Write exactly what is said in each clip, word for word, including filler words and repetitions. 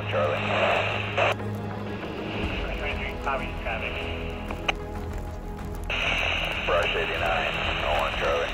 one, Charlie. three three three, copy, traffic. Brush eighty-nine, oh one, Charlie.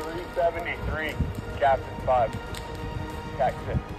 three seventy-three, Captain five, Captain.